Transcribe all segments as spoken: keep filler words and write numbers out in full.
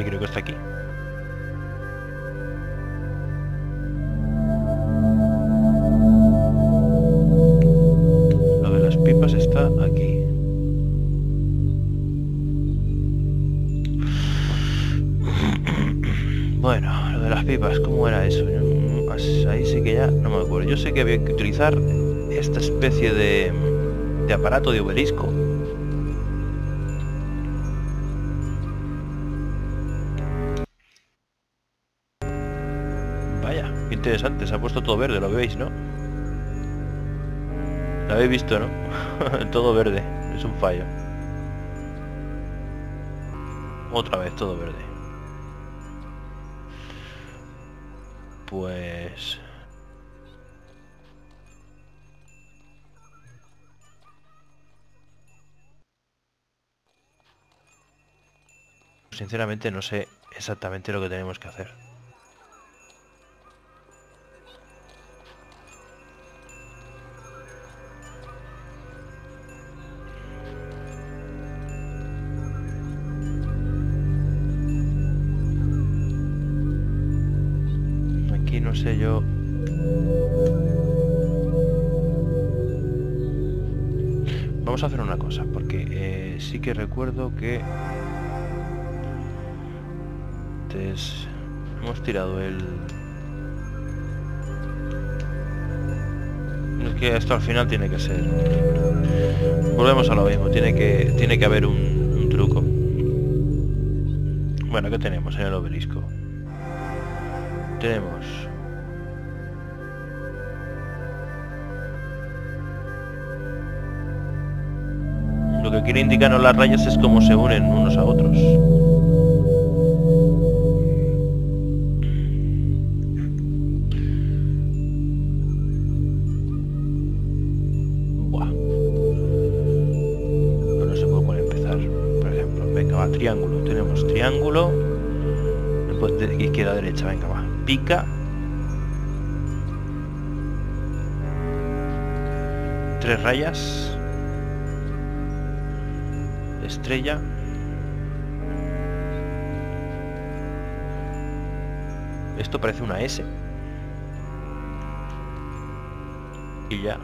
este creo que está aquí. Lo de las pipas está aquí. Bueno, lo de las pipas, ¿cómo era eso? Ahí sí que ya no me acuerdo. Yo sé que había que utilizar esta especie de, de aparato de obelisco. Vaya, qué interesante, se ha puesto todo verde, lo veis, ¿no? Lo habéis visto, ¿no? Todo verde, es un fallo. Otra vez, todo verde. Pues... sinceramente no sé exactamente lo que tenemos que hacer. No sé yo. Vamos a hacer una cosa, porque eh, sí que recuerdo que antes hemos tirado el... Es que esto al final tiene que ser... Volvemos a lo mismo, tiene que, tiene que haber un, un truco. Bueno, ¿qué tenemos en el obelisco? Tenemos... lo que quiere indicarnos las rayas es cómo se unen unos a otros. Buah. No sé por cuál empezar. Por ejemplo, venga, va, triángulo. Tenemos triángulo. Después de izquierda a derecha, venga, va. Pica. Tres rayas. Estrella. Esto parece una S. Y ya.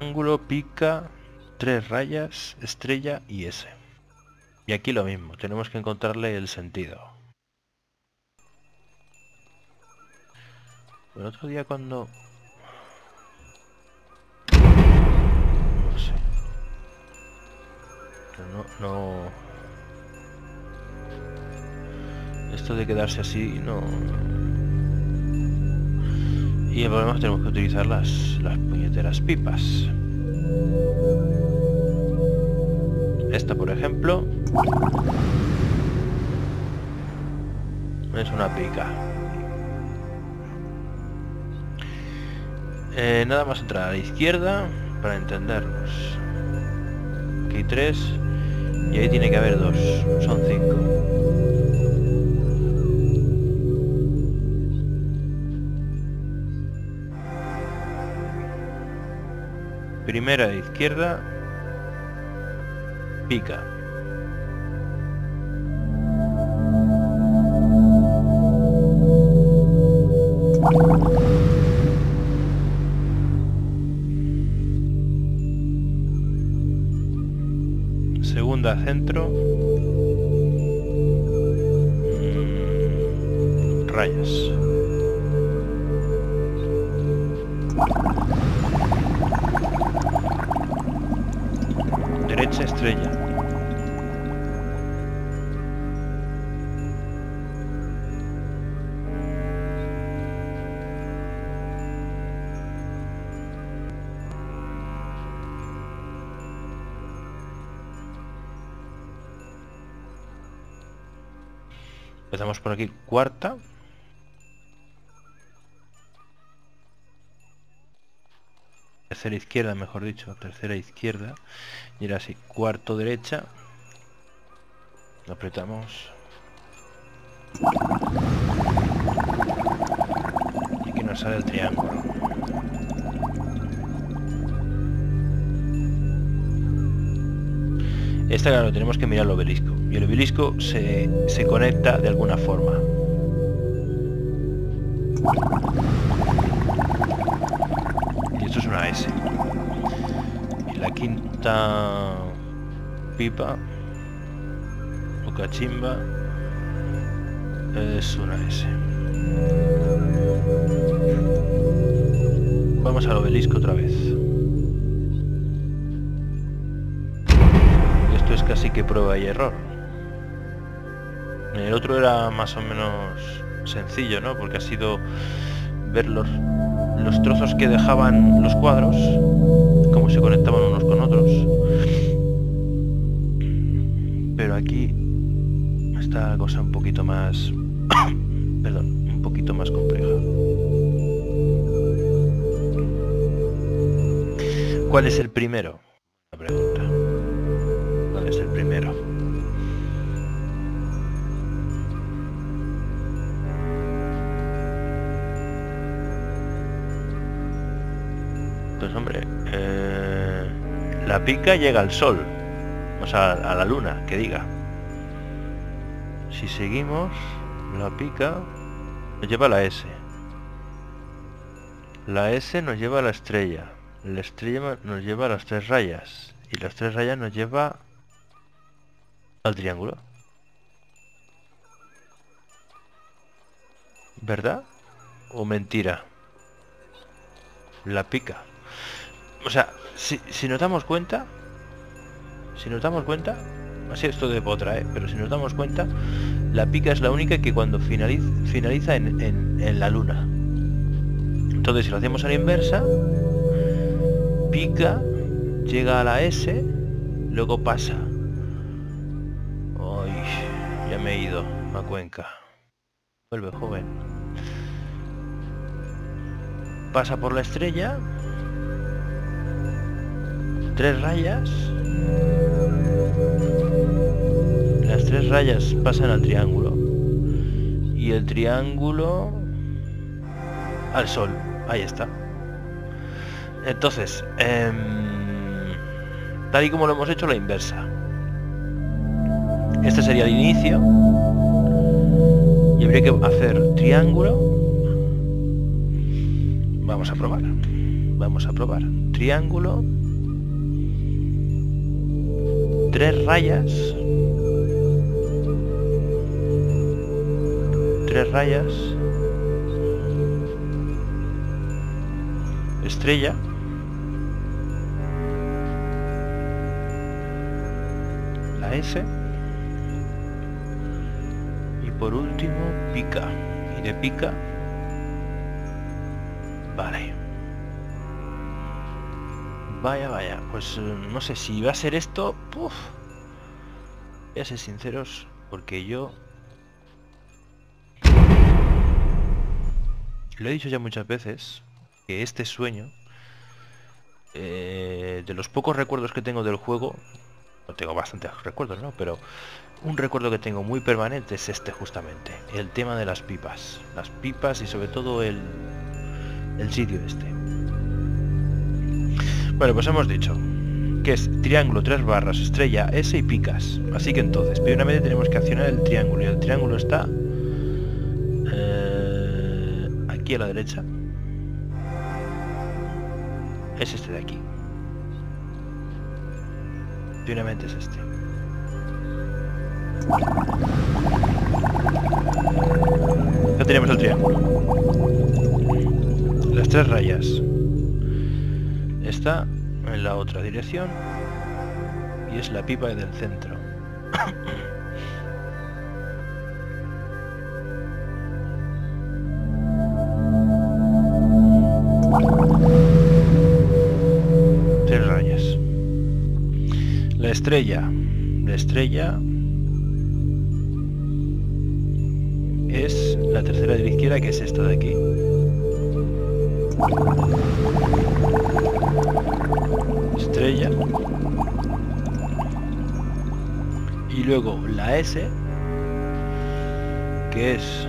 Ángulo, pica, tres rayas, estrella y S. Y aquí lo mismo, tenemos que encontrarle el sentido. El otro día cuando... No, no... Esto de quedarse así, no... Y el problema es que tenemos que utilizar las, las puñeteras pipas. Esta, por ejemplo... es una pica. Eh, nada más entrar a la izquierda para entendernos. Aquí tres... y ahí tiene que haber dos, son cinco. Primera izquierda, pica. Segunda centro, mm, rayas. Derecha estrella. Empezamos por aquí, cuarta. Tercera izquierda, mejor dicho, tercera izquierda. Y era así, cuarto derecha. Lo apretamos. Y aquí nos sale el triángulo. Esta, claro, tenemos que mirar el obelisco. Y el obelisco se, se conecta de alguna forma. Y esto es una S. Y la quinta pipa o cachimba es una S. Vamos al obelisco otra vez. Esto es casi que prueba y error. El otro era más o menos sencillo, ¿no? Porque ha sido ver los, los trozos que dejaban los cuadros, cómo se conectaban unos con otros. Pero aquí está la cosa un poquito más... perdón, un poquito más compleja. ¿Cuál es el primero? La pregunta. ¿Cuál es el primero? Pues hombre, eh, la pica llega al sol, o sea, a la luna, que diga. Si seguimos, la pica nos lleva a la S. La S nos lleva a la estrella. La estrella nos lleva a las tres rayas. Y las tres rayas nos lleva al triángulo. ¿Verdad? ¿O mentira? La pica. O sea, si, si nos damos cuenta... Si nos damos cuenta... Así esto de potra, ¿eh? Pero si nos damos cuenta, la pica es la única que cuando finaliza, finaliza en, en, en la luna. Entonces, si lo hacemos a la inversa, pica, llega a la S, luego pasa. Ay, ya me he ido a Cuenca. Vuelve, joven. Pasa por la estrella. Tres rayas. Las tres rayas pasan al triángulo. Y el triángulo... al sol. Ahí está. Entonces, eh, tal y como lo hemos hecho, la inversa. Este sería el inicio. Y habría que hacer triángulo. Vamos a probar. Vamos a probar. Triángulo. Tres rayas. Tres rayas. Estrella. La S. Y por último, pica. Y de pica. Vale. Vaya, vaya. Pues no sé si va a ser esto. Puf. Voy a ser sinceros, porque yo... lo he dicho ya muchas veces, que este sueño, eh, de los pocos recuerdos que tengo del juego, no tengo bastantes recuerdos, ¿no? Pero un recuerdo que tengo muy permanente es este justamente, el tema de las pipas. Las pipas y sobre todo el, el sitio este. Bueno, pues hemos dicho que es triángulo, tres barras, estrella, S y picas. Así que entonces, primeramente tenemos que accionar el triángulo, y el triángulo está... aquí a la derecha. Es este de aquí. Finalmente es este. Ya tenemos el triángulo. Las tres rayas. Está en la otra dirección. Y es la pipa del centro. Tres rayas. La estrella. La estrella es la tercera de la izquierda, que es esta de aquí. Estrella. Y luego la S, que es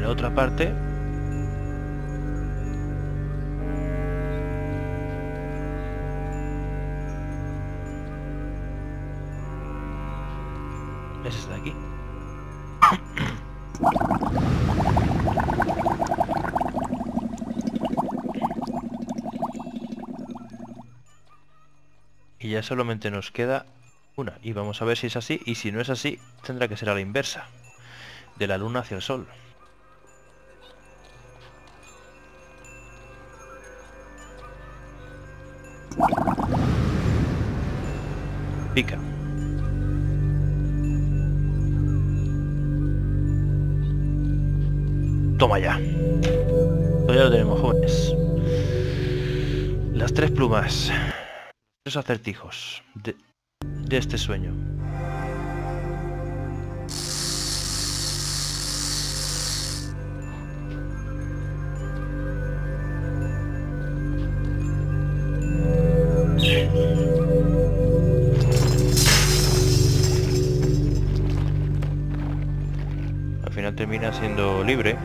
la otra parte. ¿Es este de aquí? Y ya solamente nos queda una. Y vamos a ver si es así. Y si no es así, tendrá que ser a la inversa. De la luna hacia el sol. Pica. Toma ya. Todavía lo tenemos, jóvenes. Las tres plumas. Tres acertijos de, de este sueño. Al final termina siendo libre.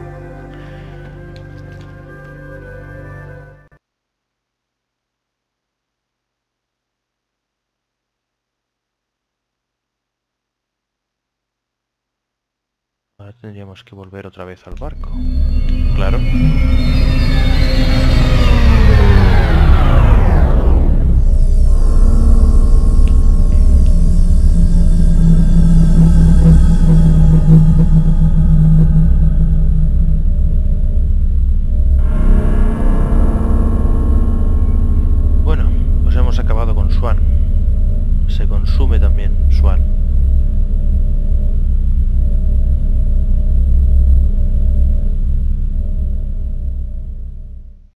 Ahora tendríamos que volver otra vez al barco. Claro. Bueno, pues hemos acabado con Swan. Se consume también Swan.